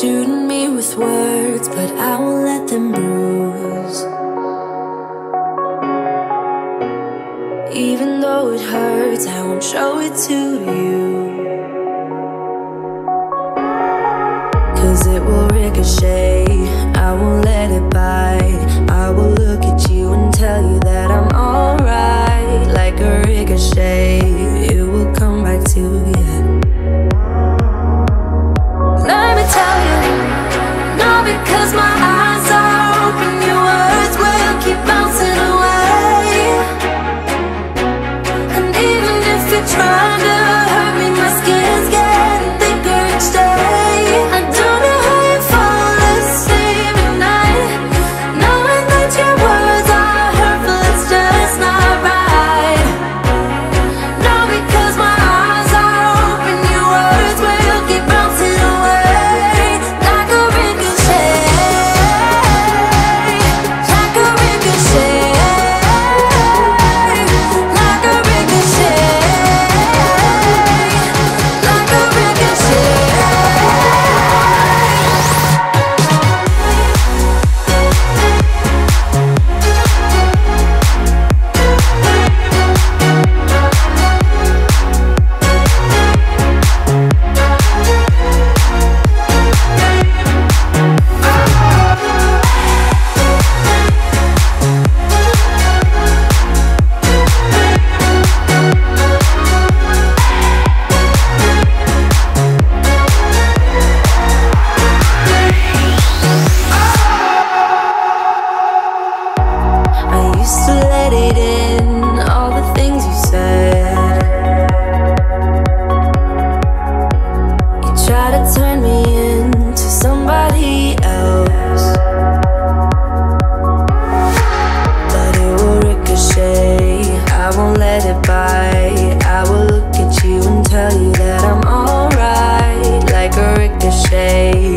shooting me with words, but I won't let them bruise. Even though it hurts, I won't show it to you. 'Cause it will ricochet, I won't let it bite. I will look at you and tell you that I'm alright. Like a ricochet, it will come back to you. Let me tell you, no, because my eyes are open, your words will keep bouncing away. And even if you're trying to hurt me, my skin's getting thicker each day.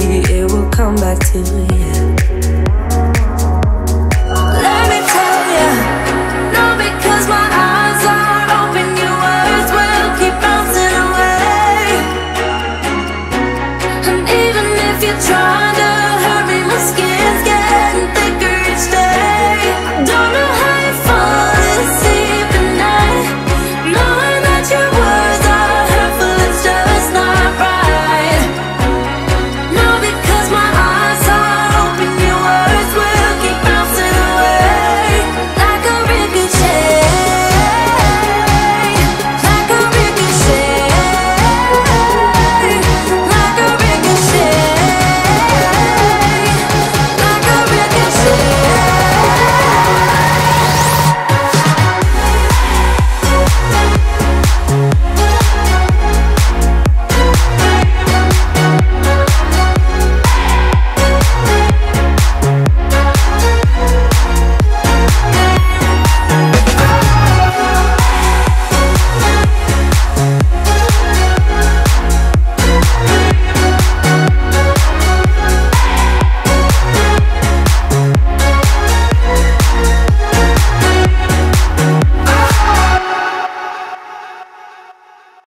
It will come back to you.